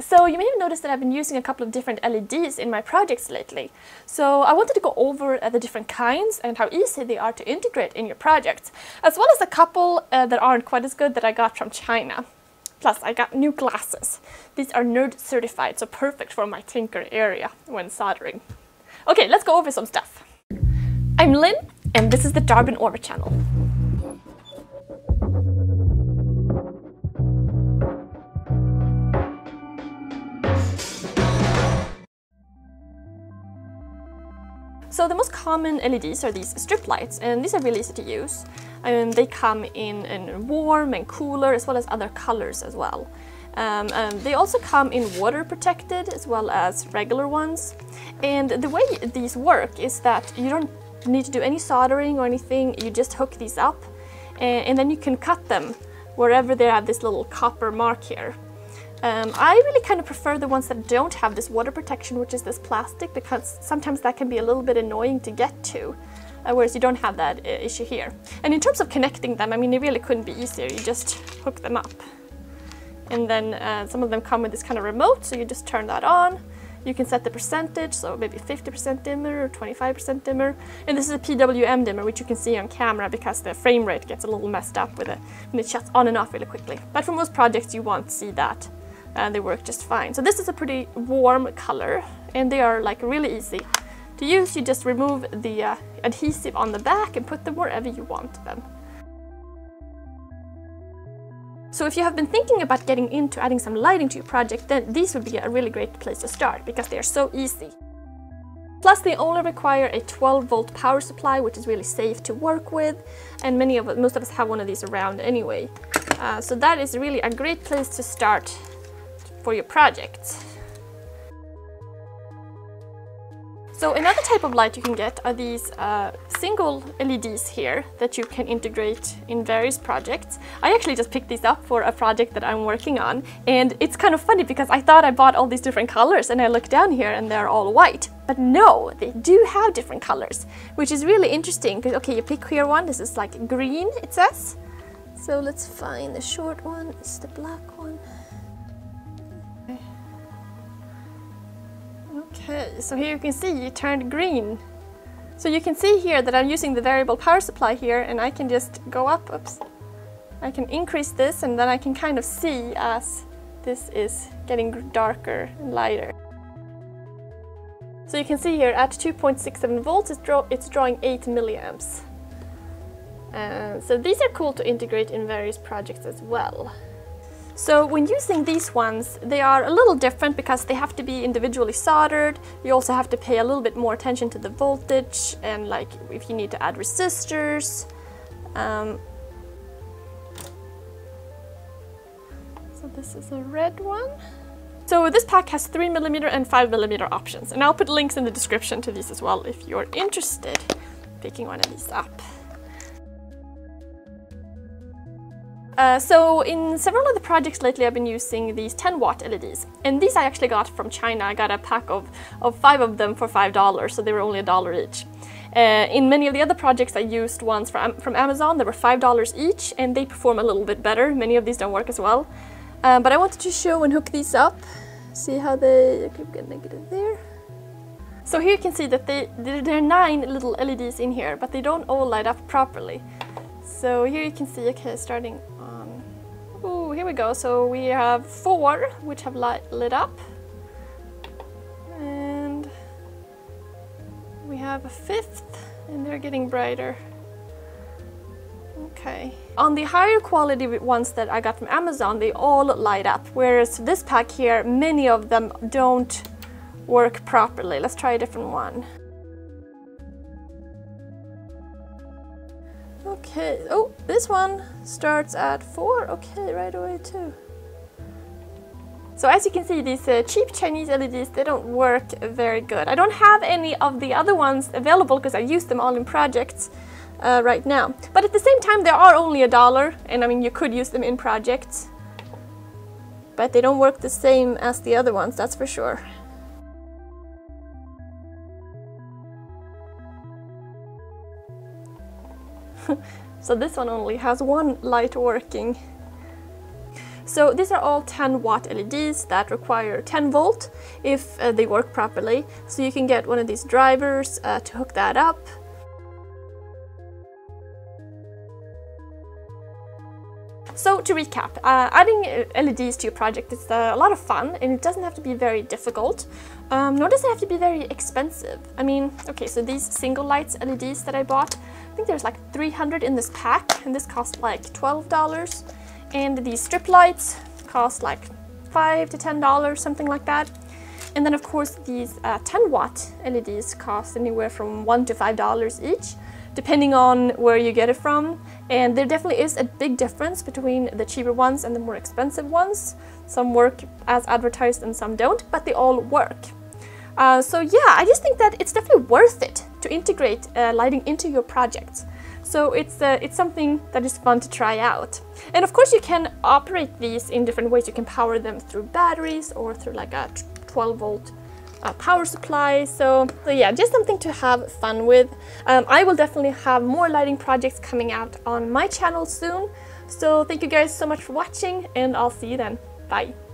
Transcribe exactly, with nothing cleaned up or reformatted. So you may have noticed that I've been using a couple of different L E Ds in my projects lately. So I wanted to go over uh, the different kinds and how easy they are to integrate in your projects, as well as a couple uh, that aren't quite as good that I got from China. Plus, I got new glasses. These are nerd certified, so perfect for my tinker area when soldering. Okay, let's go over some stuff. I'm Lynn, and this is the Darbin Orvar channel. So the most common L E Ds are these strip lights, and these are really easy to use. Um, they come in, in warm and cooler, as well as other colors as well. Um, um, they also come in water protected as well as regular ones. And the way these work is that you don't need to do any soldering or anything. You just hook these up, and, and then you can cut them wherever they have this little copper mark here. Um, I really kind of prefer the ones that don't have this water protection, which is this plastic, because sometimes that can be a little bit annoying to get to, uh, whereas you don't have that uh, issue here. And in terms of connecting them, I mean, it really couldn't be easier. You just hook them up. And then uh, some of them come with this kind of remote, so you just turn that on. You can set the percentage, so maybe fifty percent dimmer or twenty-five percent dimmer. And this is a P W M dimmer, which you can see on camera because the frame rate gets a little messed up with it when it shuts on and off really quickly. But for most projects, you won't see that. And they work just fine. So this is a pretty warm color, and they are like really easy to use. You just remove the uh, adhesive on the back and put them wherever you want them. So if you have been thinking about getting into adding some lighting to your project, then these would be a really great place to start because they are so easy. Plus, they only require a twelve volt power supply, which is really safe to work with, and many of most of us have one of these around anyway. Uh, so that is really a great place to start for your project. So another type of light you can get are these uh, single L E Ds here that you can integrate in various projects. I actually just picked these up for a project that I'm working on, and it's kind of funny because I thought I bought all these different colors, and I look down here and they're all white. But no, they do have different colors, which is really interesting. Okay, you pick here one, this is like green, it says. So let's find the short one, it's the black one. Okay, so here you can see it turned green. So you can see here that I'm using the variable power supply here, and I can just go up, oops, I can increase this, and then I can kind of see as this is getting darker and lighter. So you can see here at two point six seven volts it's, draw, it's drawing eight milliamps. Uh, so these are cool to integrate in various projects as well. So when using these ones, they are a little different because they have to be individually soldered. You also have to pay a little bit more attention to the voltage and like if you need to add resistors. Um, so this is a red one. So this pack has three millimeter and five millimeter options, and I'll put links in the description to these as well if you're interested in picking one of these up. Uh, so in several of the projects lately, I've been using these ten watt L E Ds, and these I actually got from China. I got a pack of, of five of them for five dollars, so they were only a dollar each. Uh, in many of the other projects, I used ones from, from Amazon that were five dollars each, and they perform a little bit better. Many of these don't work as well. Um, but I wanted to show and hook these up, see how they, okay, we're gonna get it there. So here you can see that they, there are nine little L E Ds in here, but they don't all light up properly. So here you can see, okay, starting on, oh, here we go. So we have four which have light lit up, and we have a fifth, and they're getting brighter. Okay. On the higher quality ones that I got from Amazon, they all light up, whereas this pack here, many of them don't work properly. Let's try a different one. Okay, oh, this one starts at four, okay, right away too. So as you can see, these uh, cheap Chinese L E Ds, they don't work very good. I don't have any of the other ones available because I use them all in projects uh, right now. But at the same time, they are only a dollar, and I mean, you could use them in projects. But they don't work the same as the other ones, that's for sure. So this one only has one light working. So these are all ten watt L E Ds that require ten volt if uh, they work properly. So you can get one of these drivers uh, to hook that up. So to recap, uh, adding L E Ds to your project is uh, a lot of fun, and it doesn't have to be very difficult, um, nor does it have to be very expensive. I mean, okay, so these single lights L E Ds that I bought, I think there's like three hundred in this pack, and this cost like twelve dollars. And these strip lights cost like five to ten dollars, something like that. And then of course these uh, ten watt L E Ds cost anywhere from one to five dollars each, depending on where you get it from. And there definitely is a big difference between the cheaper ones and the more expensive ones. Some work as advertised and some don't, but they all work. Uh, so yeah, I just think that it's definitely worth it to integrate uh, lighting into your projects. So it's, uh, it's something that is fun to try out. And of course you can operate these in different ways. You can power them through batteries or through like a twelve volt Uh, power supply, so, so yeah, just something to have fun with. Um, I will definitely have more lighting projects coming out on my channel soon, so thank you guys so much for watching, and I'll see you then. Bye!